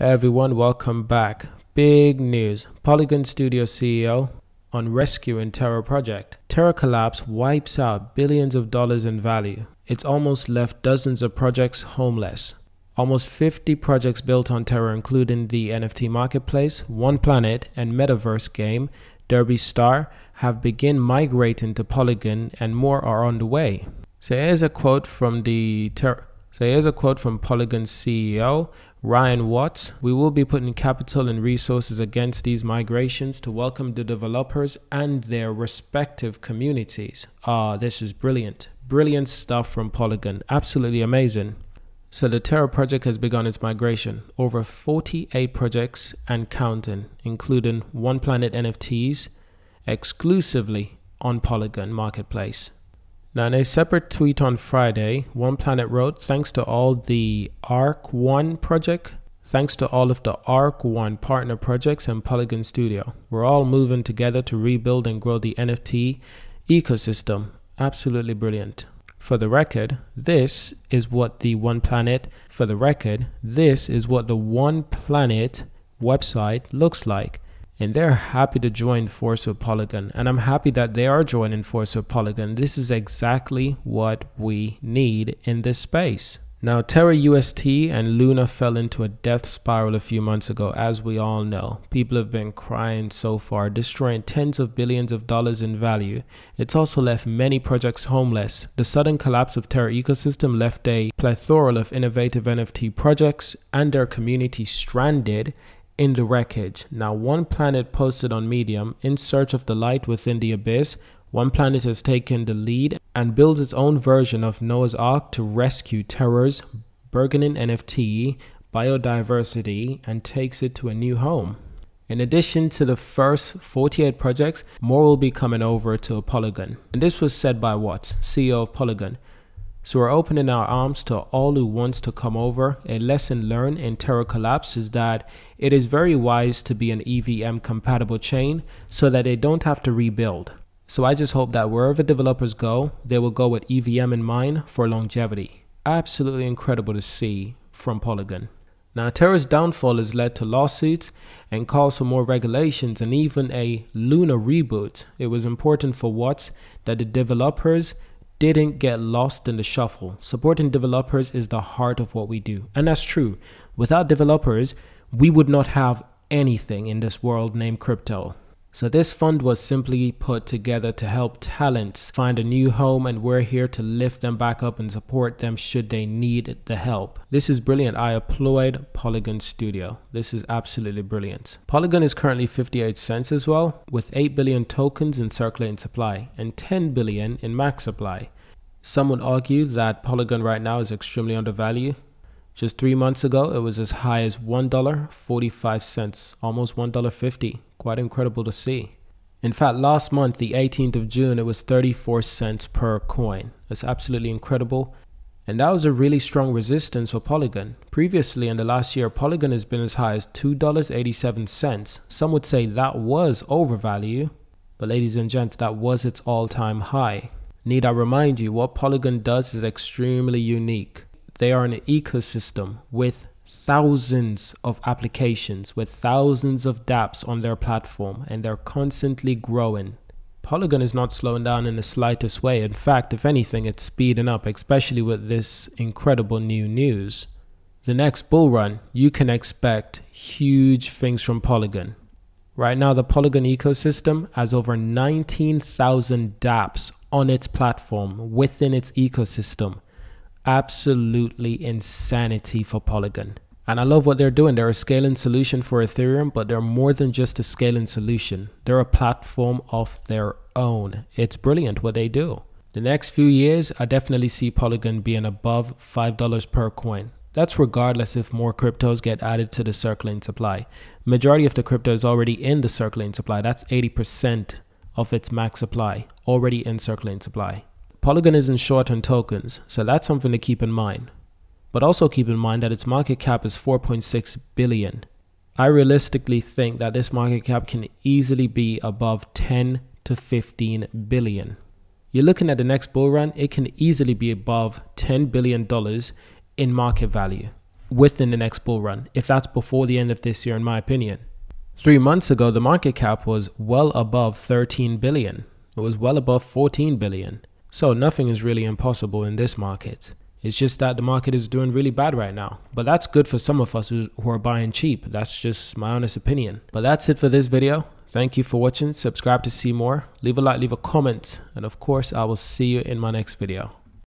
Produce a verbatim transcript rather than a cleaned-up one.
Everyone, welcome back. Big news. Polygon Studio C E O on rescue in Terra project. Terra collapse wipes out billions of dollars in value. It's almost left dozens of projects homeless. Almost fifty projects built on Terra, including the N F T marketplace, One Planet, and metaverse game Derby Stars, have begun migrating to Polygon, and more are on the way. So here's a quote from the Terra. So here's a quote from Polygon C E O Ryan Watts. "We will be putting capital and resources against these migrations to welcome the developers and their respective communities." Ah, this is brilliant. Brilliant stuff from Polygon. Absolutely amazing. So the Terra project has begun its migration. Over forty-eight projects and counting, including One Planet N F Ts, exclusively on Polygon Marketplace. Now, in a separate tweet on Friday, One Planet wrote, "Thanks to all the ARK one project, thanks to all of the ARK one partner projects and Polygon Studio. We're all moving together to rebuild and grow the N F T ecosystem." Absolutely brilliant. For the record, this is what the One Planet, for the record, this is what the One Planet website looks like. And they're happy to join force with Polygon. And I'm happy that they are joining force with Polygon. This is exactly what we need in this space. Now, Terra U S T and Luna fell into a death spiral a few months ago, as we all know. People have been crying so far, destroying tens of billions of dollars in value. It's also left many projects homeless. The sudden collapse of Terra ecosystem left a plethora of innovative N F T projects and their community stranded in the wreckage. Now, One Planet posted on Medium, "In search of the light within the abyss, One Planet has taken the lead and builds its own version of Noah's Ark to rescue Terra's burgeoning N F T biodiversity and takes it to a new home." In addition to the first forty-eight projects, more will be coming over to Polygon. And this was said by Watts, C E O of Polygon. "So we're opening our arms to all who wants to come over. A lesson learned in Terra collapse is that it is very wise to be an E V M compatible chain so that they don't have to rebuild. So I just hope that wherever developers go, they will go with E V M in mind for longevity." Absolutely incredible to see from Polygon. Now, Terra's downfall has led to lawsuits and calls for more regulations and even a Luna reboot. It was important for Watts that the developers didn't get lost in the shuffle. Supporting developers is the heart of what we do. And that's true. Without developers, we would not have anything in this world named crypto. So this fund was simply put together to help talents find a new home, and we're here to lift them back up and support them should they need the help. This is brilliant. I applaud Polygon Studio. This is absolutely brilliant. Polygon is currently fifty-eight cents as well, with eight billion tokens in circulating supply and ten billion in max supply. Some would argue that Polygon right now is extremely undervalued. Just three months ago, it was as high as one dollar and forty-five cents, almost one dollar and fifty cents. Quite incredible to see. In fact, last month, the eighteenth of June, it was thirty-four cents per coin. That's absolutely incredible. And that was a really strong resistance for Polygon. Previously, in the last year, Polygon has been as high as two dollars and eighty-seven cents. Some would say that was overvalue, but ladies and gents, that was its all-time high. Need I remind you, what Polygon does is extremely unique. They are an ecosystem with thousands of applications, with thousands of dApps on their platform, and they're constantly growing. Polygon is not slowing down in the slightest way. In fact, if anything, it's speeding up, especially with this incredible new news. The next bull run, you can expect huge things from Polygon. Right now, the Polygon ecosystem has over nineteen thousand dApps on its platform, within its ecosystem. Absolutely insanity for Polygon. And I love what they're doing. They're a scaling solution for Ethereum, but they're more than just a scaling solution. They're a platform of their own. It's brilliant what they do. The next few years, I definitely see Polygon being above five dollars per coin. That's regardless if more cryptos get added to the circulating supply. Majority of the crypto is already in the circulating supply. That's eighty percent of its max supply already in circulating supply. Polygon isn't short on tokens, so that's something to keep in mind. But also keep in mind that its market cap is four point six billion. I realistically think that this market cap can easily be above ten to fifteen billion. You're looking at the next bull run, it can easily be above ten billion dollars in market value. within the next bull run, if that's before the end of this year, in my opinion. Three months ago, the market cap was well above thirteen billion. It was well above fourteen billion. So nothing is really impossible in this market. It's just that the market is doing really bad right now. But that's good for some of us who are buying cheap. That's just my honest opinion. But that's it for this video. Thank you for watching. Subscribe to see more. Leave a like, leave a comment. And of course, I will see you in my next video.